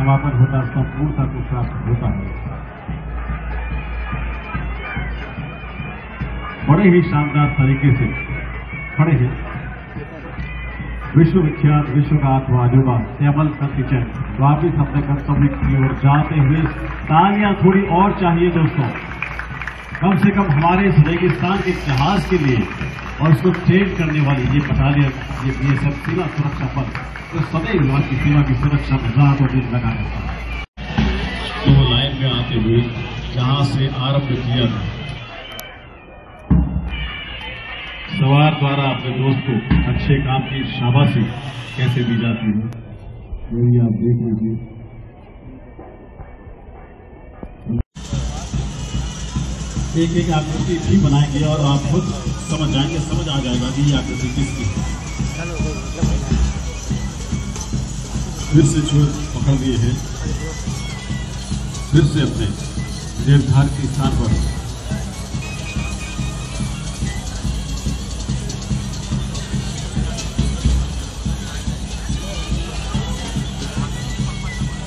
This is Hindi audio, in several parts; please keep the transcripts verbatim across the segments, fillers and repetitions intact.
समापन होता, उसका पूर्णता को प्राप्त होता है। बड़े ही शानदार तरीके से खड़े हैं विश्वविख्यात विश्व का आत्मा आजोबा सेबल सचिन वापिस अपने कर्तव्य की ओर जाते हुए। तालियां थोड़ी और चाहिए दोस्तों, कम से कम हमारे इस रेगिस्तान के जहाज के लिए और उसको ट्रेन करने वाली ये बटालियन, ये बीएसएफ सीमा सुरक्षा बल जो सदैव भारत की सीमा की सुरक्षा में रात और दिन लगा रहता है। तो लाइन में आते हुए जहां से आरंभ किया था, सवार द्वारा अपने दोस्त को अच्छे काम की शाबाशी कैसे दी जाती है तो ये आप देख लीजिए। एक एक आकृति भी बनाएंगे और आप खुद समझ जाएंगे, समझ आ जाएगा कि ये आकृति किसकी है। फिर से छोड़ पकड़ लिए हैं, फिर से अपने देवधार के स्थान पर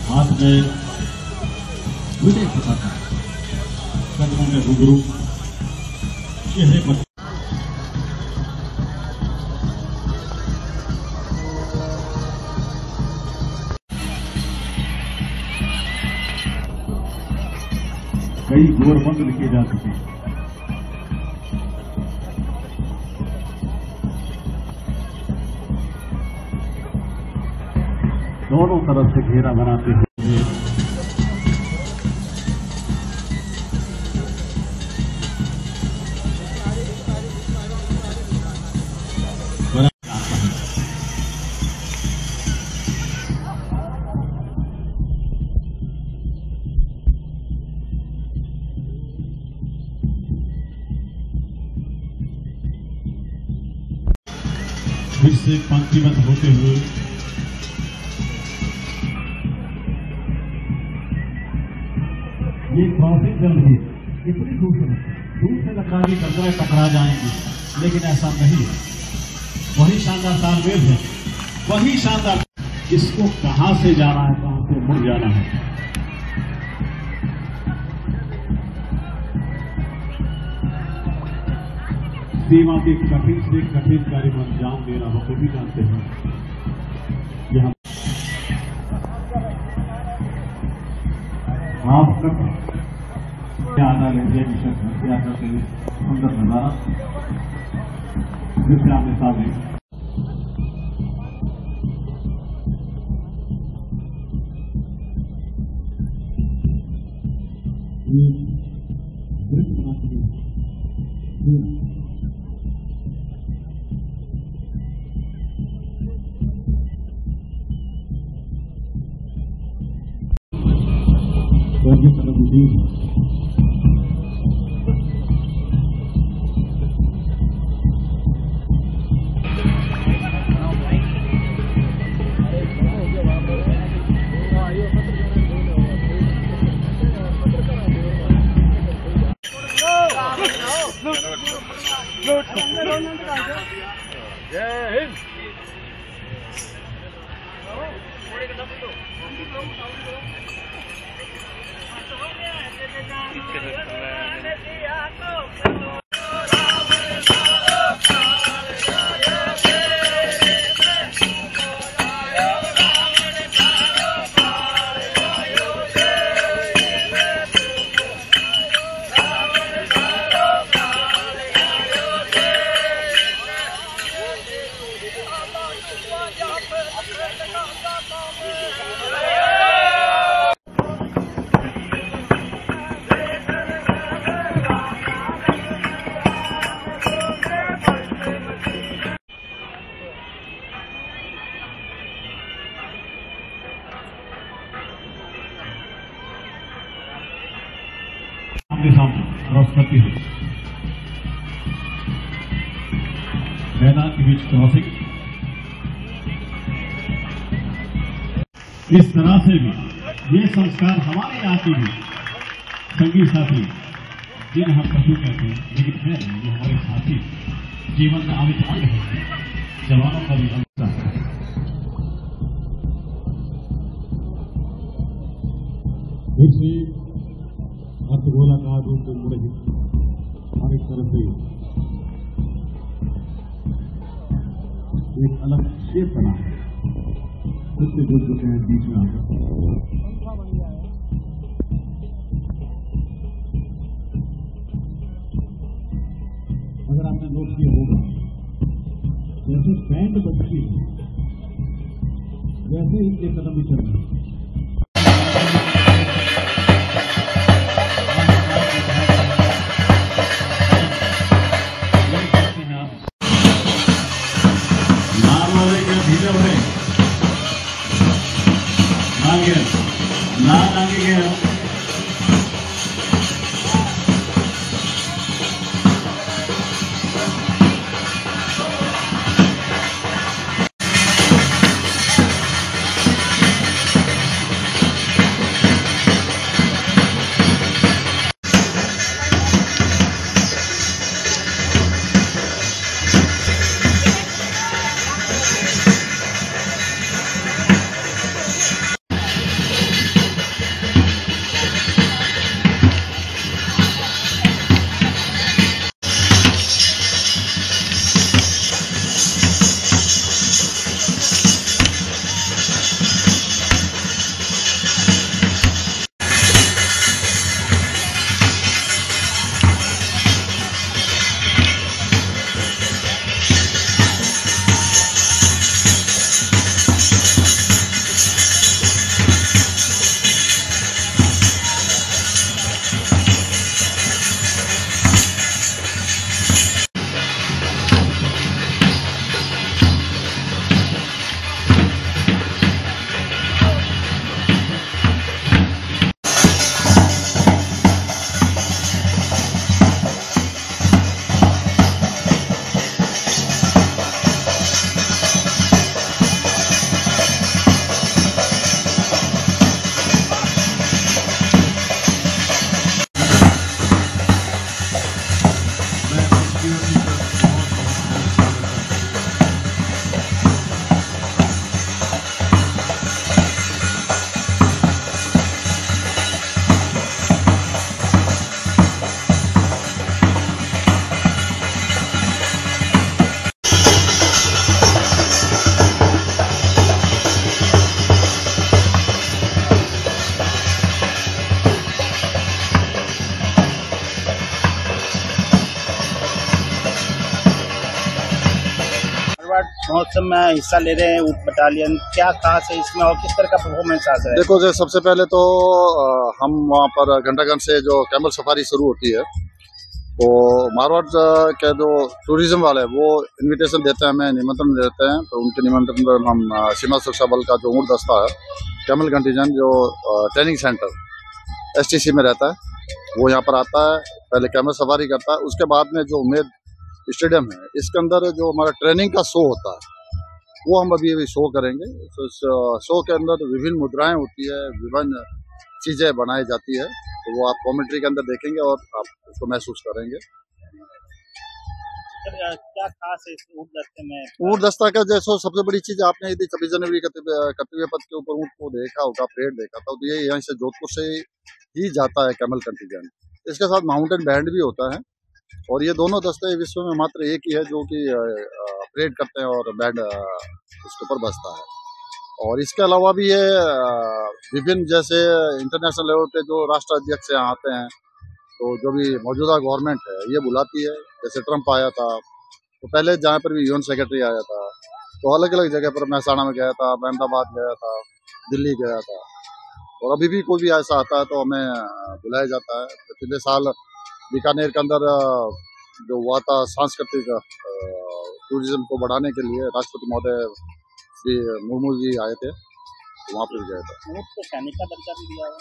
हाथ में विजय पता है में गुरु चेहरे पर। कई गोरबंद लिखे जा चुके हैं। दोनों तरफ से घेरा बनाते हैं। फिर से पंक्तिबद्ध होते हुए ये क्रॉसिंग चल रही है, इतनी खूबसूरत दूर से लग रहा है कि कचरा टकरा जाएंगे, लेकिन ऐसा नहीं है। वही शानदार तालमेल है, वही शानदार इसको कहां से जाना है, कहां से मुड़ जाना है। सीमा के कठिन से कठिन कार्य में अंजाम देना हम सभी जानते हैं। यह हाफ कट आधा घंटे मिशन भर्ती यात्रा से सुंदर नजारा जिससे आपके सामने दृश्य बनाते हैं। ये तरफ भी मैदान के बीच क्रॉसिंग इस तरह से भी ये संस्कार हमारे यहाँ के भी संगी साथी जिन हम पशु कहते हैं, लेकिन है ये हमारे साथी जीवन में अमित अंग है, जवानों का भी अंग है। फिर से अर्ध गोलाकार रूप में मुड़े हर एक तरफ से एक अलग शेप बना है, उससे जुड़ चुके हैं बीच में आकर। अगर आपने नोट किया होगा जैसे बैंड बजती है वैसे ही एक कदम भी चल रहा है। लाल वाले क्या धीरे हो रहे लाल गया लाल आगे गया महोत्सव में हिस्सा ले रहे हैं ऊंट बटालियन, क्या खास है इसमें और किस तरह का परफॉर्मेंस आ रहा है? देखो जी, सबसे पहले तो हम वहाँ पर घंटाघर से जो कैमल सफारी शुरू होती है तो मारवाड़ के जो टूरिज्म वाले वो इनविटेशन देते हैं, हमें निमंत्रण देते हैं, तो उनके निमंत्रण पर हम सीमा सुरक्षा बल का जो ऊँट दस्ता है कैमल कंटीजन जो training centre S T C में रहता है वो यहाँ पर आता है, पहले कैमल सफारी करता है, उसके बाद में जो उमेद स्टेडियम है इसके अंदर जो हमारा ट्रेनिंग का शो होता है वो हम अभी अभी शो करेंगे। तो इस शो के अंदर विभिन्न मुद्राएं होती है, विभिन्न चीज़ें बनाई जाती है, तो वो आप कमेंट्री के अंदर देखेंगे और आप उसको महसूस करेंगे। क्या खास है ऊँट दस्ते में? ऊँट दस्ता का जैसे सबसे बड़ी चीज़ आपने यदि छब्बीस जनवरी कर्तव्य पथ के ऊपर ऊँट को देखा होगा, पेड़ देखा था, तो ये यहीं से जोधपुर से ही जाता है कैमल कंटीजेंट। इसके साथ माउंटेन बैंड भी होता है और ये दोनों दस्ते विश्व में मात्र एक ही है जो कि परेड करते हैं और बैंड उसके ऊपर बजता है। और इसके अलावा भी ये विभिन्न जैसे इंटरनेशनल लेवल पे जो राष्ट्र अध्यक्ष यहाँ आते हैं तो जो भी मौजूदा गवर्नमेंट है ये बुलाती है, जैसे ट्रंप आया था तो पहले जहाँ पर भी यूएन सेक्रेटरी आया था, तो अलग अलग जगह पर महसाणा में गया था, अहमदाबाद गया था, दिल्ली गया था, और अभी भी कोई भी ऐसा आता है तो हमें बुलाया जाता है। तो पिछले साल बीकानेर के अंदर जो हुआ था सांस्कृतिक टूरिज्म को बढ़ाने के लिए राष्ट्रपति महोदय श्री मुर्मू जी आए थे, वहाँ पर गए थे। तो सैनिक का दर्जा भी दिया है?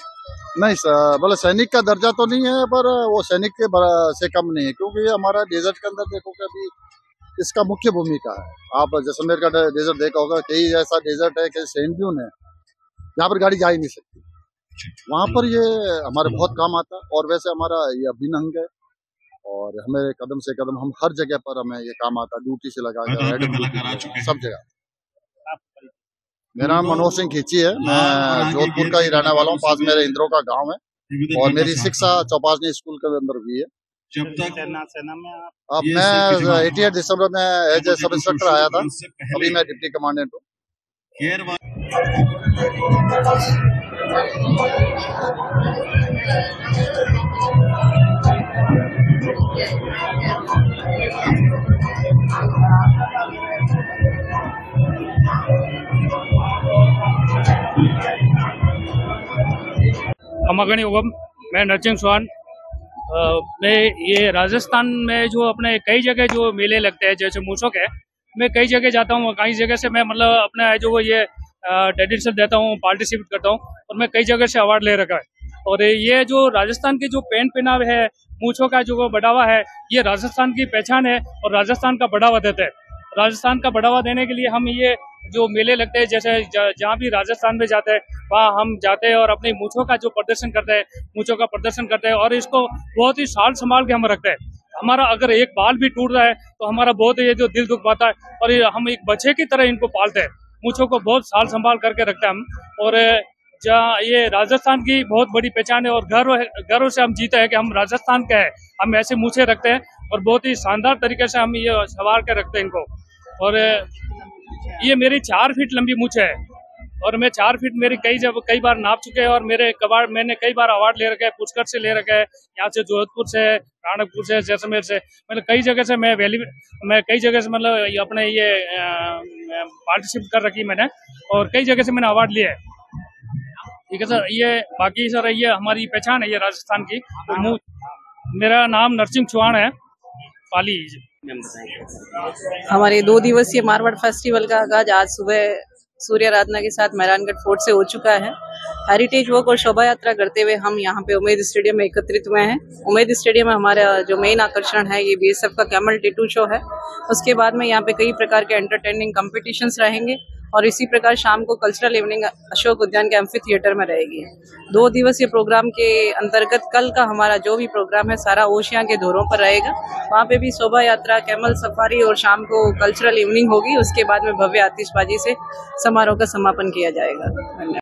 नहीं, बोले सैनिक का दर्जा तो नहीं है पर वो सैनिक के से कम नहीं है, क्योंकि हमारा डेजर्ट के अंदर देखोगे अभी इसका मुख्य भूमिका है। आप जैसलमेर का डेजर्ट देखा होगा, कई ऐसा डेजर्ट है, कई सेंट ड्यून है जहाँ पर गाड़ी जा ही नहीं सकती, वहाँ पर ये हमारे बहुत काम आता है। और वैसे हमारा ये अभिन्न अंग है और हमें कदम से कदम हम हर जगह पर हमें ये काम आता है, ड्यूटी से लगा कर सब जगह। मेरा नाम मनोहर सिंह खींची है, मैं जोधपुर का ही रहने वाला हूँ। पास मेरे इंद्रो का गांव है और मेरी शिक्षा चौपासनी स्कूल के अंदर भी है। जब तक सेना में अब मैं अठासी दिसंबर में एज ए सब इंस्ट्रक्टर आया था, अभी मैं डिप्टी कमांडेंट हूँ। अमगनी उगम, मैं नरसिंह चौहान। मैं ये राजस्थान में जो अपने कई जगह जो मेले लगते हैं जैसे मूसक है, मैं कई जगह जाता हूँ। कई जगह से मैं मतलब अपना जो वो ये ट्रेडिशन देता हूँ, पार्टिसिपेट करता हूँ और मैं कई जगह से अवार्ड ले रखा है। और ये जो राजस्थान के जो पहन पहनाव है, मूछों का जो बढ़ावा है, ये राजस्थान की पहचान है और राजस्थान का बढ़ावा देता है। राजस्थान का बढ़ावा देने के लिए हम ये जो मेले लगते हैं जैसे जहाँ भी राजस्थान में जाते हैं वहाँ हम जाते हैं और अपनी मूँछों का जो प्रदर्शन करते हैं, मूँछों का प्रदर्शन करते हैं और इसको बहुत ही साल संभाल के हम रखते हैं। हमारा अगर एक बाल भी टूट रहा है तो हमारा बहुत ये जो दिल दुख पाता है और हम एक बच्चे की तरह इनको पालते हैं। मूँछों को बहुत साल संभाल करके रखते हैं हम और जहाँ ये राजस्थान की बहुत बड़ी पहचान है और गर्व गर्व से हम जीते हैं कि हम राजस्थान के हैं। हम ऐसे मूँछें रखते हैं और बहुत ही शानदार तरीके से हम ये संवार के रखते हैं इनको। और ये मेरी चार फीट लंबी मूछ है और मैं चार फीट मेरी कई जब कई बार नाप चुके हैं और मेरे कबाड़ मैंने कई बार अवार्ड ले रखे हैं। पुष्कर से ले रखे हैं, यहाँ से जोधपुर से, राणकपुर से, जैसलमेर से, मतलब कई जगह से मैं वैली मैं कई जगह से मतलब अपने ये पार्टिसिपेट कर रखी मैंने और कई जगह से मैंने अवार्ड लिए है। ठीक है सर, ये बाकी सर ये हमारी पहचान है ये राजस्थान की। और मेरा नाम नरसिंह चौहान है, पाली। हमारे दो दिवसीय मारवाड़ फेस्टिवल का आगाज आज सुबह सूर्य आराधना के साथ मेहरानगढ़ फोर्ट से हो चुका है। हेरिटेज वॉक और शोभा यात्रा करते हुए हम यहाँ पे उमैद स्टेडियम में एकत्रित हुए हैं। उमैद स्टेडियम में हमारा जो मेन आकर्षण है ये बीएसएफ का कैमल टेटू शो है। उसके बाद में यहाँ पे कई प्रकार के एंटरटेनिंग कॉम्पिटिशन्स रहेंगे और इसी प्रकार शाम को कल्चरल इवनिंग अशोक उद्यान के एम्फी थिएटर में रहेगी। दो दिवसीय प्रोग्राम के अंतर्गत कल का हमारा जो भी प्रोग्राम है सारा ओशिया के धोरों पर रहेगा। वहाँ पे भी शोभा यात्रा, कैमल सफारी और शाम को कल्चरल इवनिंग होगी। उसके बाद में भव्य आतिशबाजी से समारोह का समापन किया जाएगा। धन्यवाद।